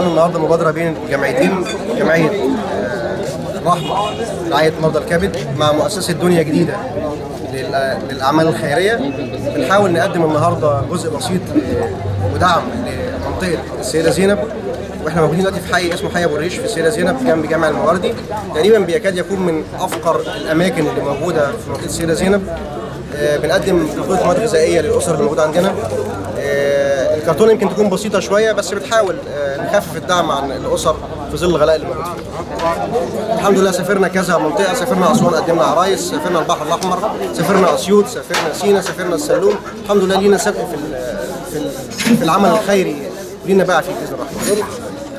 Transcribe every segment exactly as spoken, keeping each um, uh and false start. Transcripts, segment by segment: عملوا النهارده مبادره بين جمعيتين، جمعيه الرحمه رعايه مرضى الكبد مع مؤسسه الدنيا جديده للأعمال الخيرية. بنحاول نقدم النهارده جزء بسيط ودعم لمنطقة السيدة زينب، واحنا موجودين دلوقتي في حي اسمه حي أبو الريش في السيدة زينب جنب جامع المواردي. تقريبا بيكاد يكون من أفقر الأماكن اللي موجودة في منطقة السيدة زينب. بنقدم بطولة مواد غذائية للأسر اللي موجودة عندنا. الكرتونة يمكن تكون بسيطة شوية، بس بتحاول نخفف الدعم عن الأسر في ظل الغلاء اللي موجود فيه. الحمد لله سافرنا كذا منطقة، سافرنا أسوان قدمنا عرايس، سافرنا البحر الأحمر، سافرنا أسيوط، سافرنا سينا، سافرنا السلوم. الحمد لله لينا سبق في في العمل الخيري، لينا باع فيه بإذن الرحمن.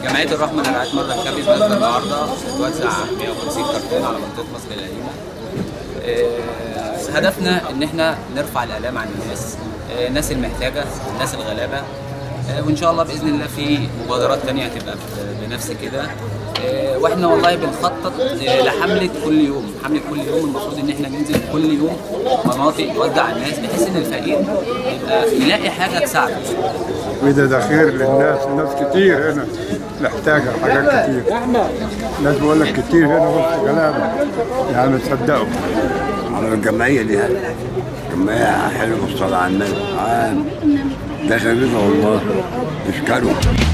جمعية الرحمة لرعاية مرضى الكبد نازلة النهارده بتوزع مئة وخمسين كرتون على منطقة مصر القديمة. هدفنا إن احنا نرفع الآلام عن الناس، الناس المحتاجة، الناس الغلابة، وان شاء الله باذن الله في مبادرات ثانيه هتبقى بنفس كده. واحنا والله بنخطط لحمله كل يوم، حمله كل يوم المفروض ان احنا ننزل كل يوم مناطق نوزع الناس، بحيث ان الفقير يبقى يلاقي حاجه تساعده. وده ده خير للناس، الناس كتير هنا محتاجه حاجات كتير. الناس بقول لك كتير هنا وسط غلابه، يعني ما تصدقوا على الجمعيه دي. جمعيه حلوه، الصلاه على النبي دخلنا والله اشكروا.